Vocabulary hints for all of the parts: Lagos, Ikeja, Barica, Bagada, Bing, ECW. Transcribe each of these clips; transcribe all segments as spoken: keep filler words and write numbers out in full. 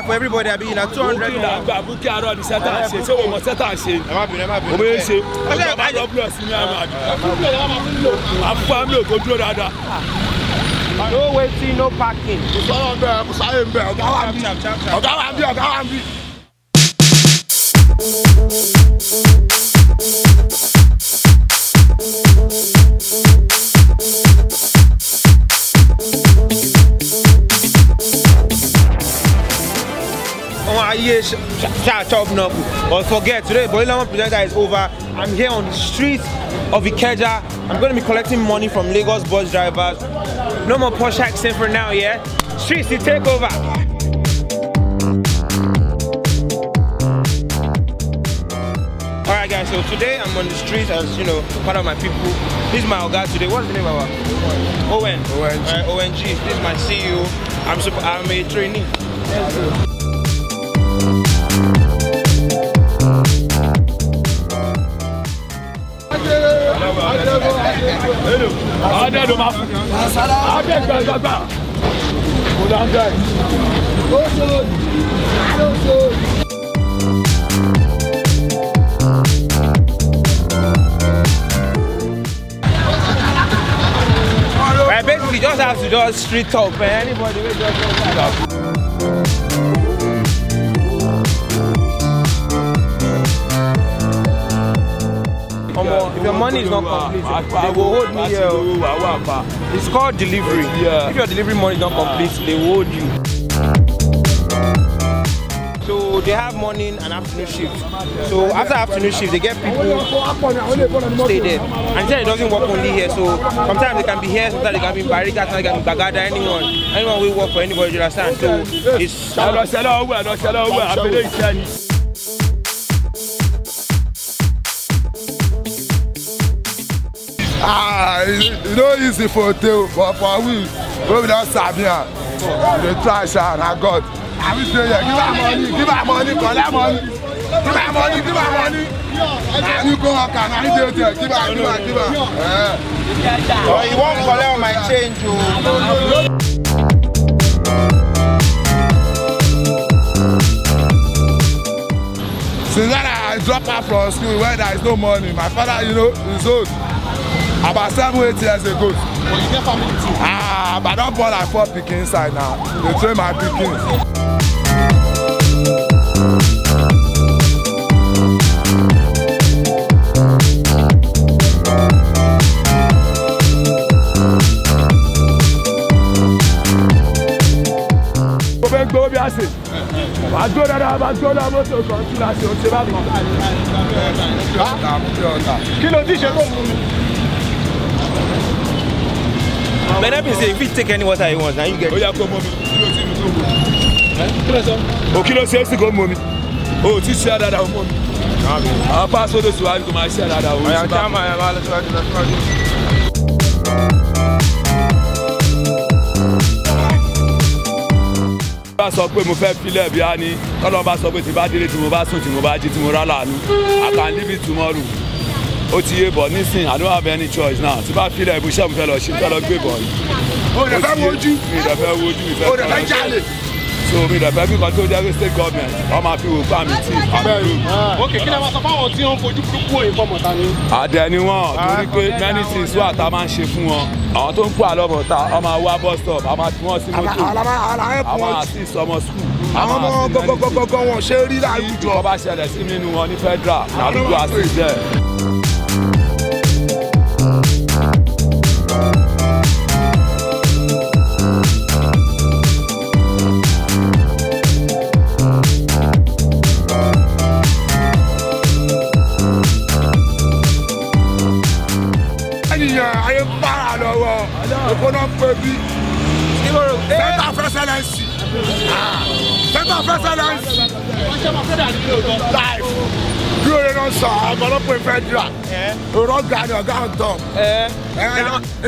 that for everybody that be in at two hundred. No waiting, no parking. Or forget today, Boilerman presenter is over. I'm here on the streets of Ikeja. I'm going to be collecting money from Lagos bus drivers. No more posh accent for now, yeah? Streets to take over. Alright, guys, so today I'm on the streets as you know, part of my people. This is my oga today. What's the name of our? Owen. Owen. Alright, Owen G. This is my C E O. I'm, super, I'm a trainee. Yes, I basically just have to just street talk, man. Anybody will just talk. If your money is not complete, they will hold me here. It's called delivery. Yeah. If your delivery money is not complete, they will hold you. So they have morning and afternoon shifts. So after afternoon shift, they get people to stay there. And then it doesn't work only here. So sometimes they can be here, sometimes they can be in Barica, sometimes they can be in Bagada, anyone. Anyone will work for anybody, you understand? So it's... Uh, Ah, it's not easy for them, but for we, we don't Sabia. They try, and I got. I will tell you, give her money, give her money, collect money. Give her money, give her money. And you go and I tell you, give her, give her, give her. Oh, you won't collect my change, you. Since that I dropped out from school where there is no money, my father, you know, is old. About seven, eight years ago. Well, you get family too? Ah, but I don't born like four picking inside now. They train my picking. Man, I've been saying, if you take any water you want, now you get it. Oh, yeah, go, mommy. Oh, kilo says to go, mommy. Oh, this is the other one. I'll pass all those to my my side. I'll come my wallet to I can leave it tomorrow. O T A, but listen, I don't have any choice now. If I feel like we shall be fellow, she's not a good boy. Oh, the fair would you? Oh, the fair challenge. So, we the fair control the state government. All my people come and see. Okay, can I want to for you to go for I dare you want to many things. What I'm a chef, I don't put a lot of time. I'm a war bus stop. I'm a small city. I'm a assist summer school. I'm a go go go go go on. Sherry, I will do. I'm a share the same in one federal. I'm going to assist there. I'm not going to be a drug. You're not going to be a dog. You're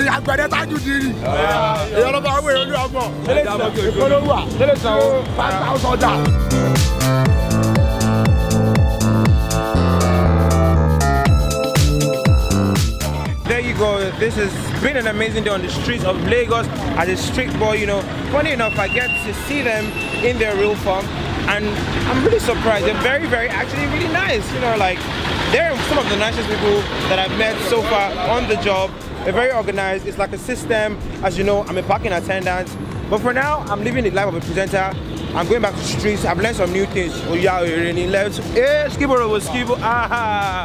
not going to be a dog. You're not going to be a dog. You're not going to be a dog. You're not going to be a There you go. This has been an amazing day on the streets of Lagos as a street boy, you know. Funny enough, I get to see them in their real form. and I'm really surprised. They're very, very, actually really nice. You know, like, they're some of the nicest people that I've met so far on the job. They're very organized. It's like a system. As you know, I'm a parking attendant. But for now, I'm living the life of a presenter. I'm going back to the streets. I've learned some new things. Oh yeah, let's eh, skiboro was skibo. Ah,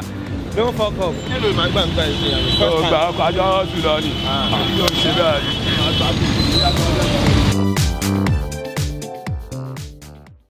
don't fuck up. Hello, my bank guys. Oh, I just do that.